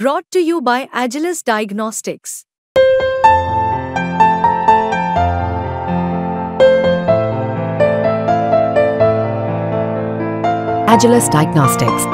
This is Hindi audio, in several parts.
Brought to you by Agilus Diagnostics. Agilus Diagnostics.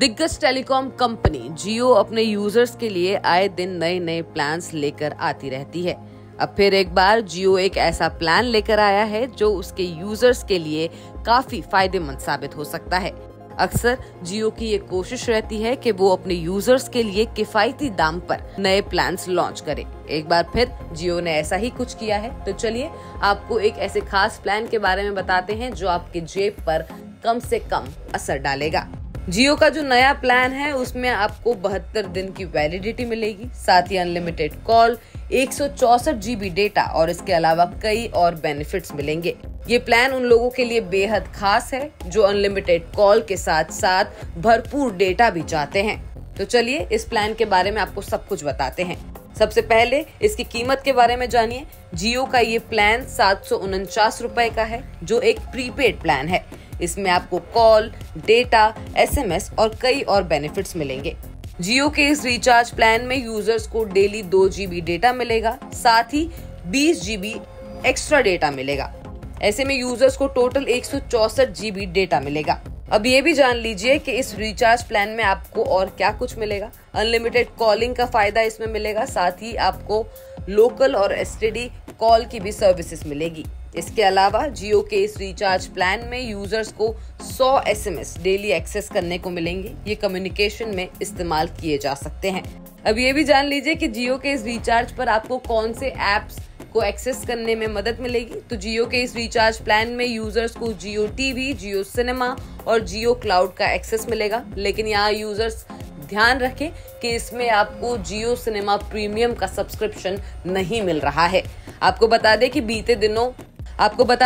दिग्गज टेलीकॉम कंपनी जियो अपने यूजर्स के लिए आए दिन नए नए प्लान्स लेकर आती रहती है। अब फिर एक बार जियो एक ऐसा प्लान लेकर आया है जो उसके यूजर्स के लिए काफी फायदेमंद साबित हो सकता है। अक्सर जियो की ये कोशिश रहती है कि वो अपने यूजर्स के लिए किफायती दाम पर नए प्लान्स लॉन्च करे। एक बार फिर जियो ने ऐसा ही कुछ किया है, तो चलिए आपको एक ऐसे खास प्लान के बारे में बताते हैं जो आपके जेब पर कम से कम असर डालेगा। जियो का जो नया प्लान है उसमें आपको 72 दिन की वैलिडिटी मिलेगी, साथ ही अनलिमिटेड कॉल, 164 GB डेटा और इसके अलावा कई और बेनिफिट्स मिलेंगे। ये प्लान उन लोगों के लिए बेहद खास है जो अनलिमिटेड कॉल के साथ साथ भरपूर डेटा भी चाहते हैं। तो चलिए इस प्लान के बारे में आपको सब कुछ बताते हैं। सबसे पहले इसकी कीमत के बारे में जानिए। जियो का ये प्लान 749 रुपए का है जो एक प्रीपेड प्लान है। इसमें आपको कॉल, डेटा, SMS और कई और बेनिफिट्स मिलेंगे। जियो के इस रिचार्ज प्लान में यूजर्स को डेली 2 GB डेटा मिलेगा, साथ ही 20 GB एक्स्ट्रा डेटा मिलेगा। ऐसे में यूजर्स को टोटल 164 GB डेटा मिलेगा। अब ये भी जान लीजिए कि इस रिचार्ज प्लान में आपको और क्या कुछ मिलेगा। अनलिमिटेड कॉलिंग का फायदा इसमें मिलेगा, साथ ही आपको लोकल और STD कॉल की भी सर्विसेज मिलेगी। इसके अलावा जियो के इस रिचार्ज प्लान में यूजर्स को 100 SMS डेली एक्सेस करने को मिलेंगे। ये कम्युनिकेशन में इस्तेमाल किए जा सकते हैं। अब ये भी जान लीजिए कि जियो के इस रिचार्ज पर आपको कौन से एप्स को एक्सेस करने में मदद मिलेगी। तो जियो के इस रिचार्ज प्लान में यूजर्स को जियो TV, जियो सिनेमा और जियो क्लाउड का एक्सेस मिलेगा, लेकिन यहाँ यूजर्स ध्यान रखें कि इसमें आपको जियो सिनेमा प्रीमियम का सब्सक्रिप्शन नहीं मिल रहा है। आपको बता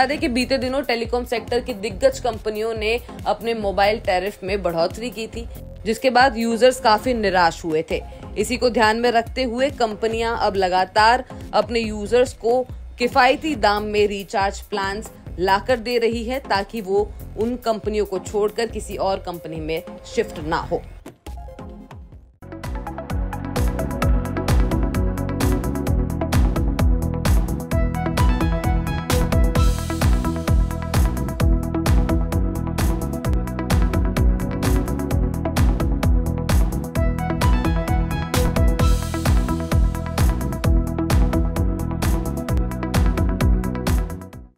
दें कि बीते दिनों टेलीकॉम सेक्टर की दिग्गज कंपनियों ने अपने मोबाइल टैरिफ में बढ़ोतरी की थी, जिसके बाद यूजर्स काफी निराश हुए थे। इसी को ध्यान में रखते हुए कंपनियां अब लगातार अपने यूजर्स को किफायती दाम में रिचार्ज प्लान्स लाकर दे रही है, ताकि वो उन कंपनियों को छोड़कर किसी और कंपनी में शिफ्ट ना हो।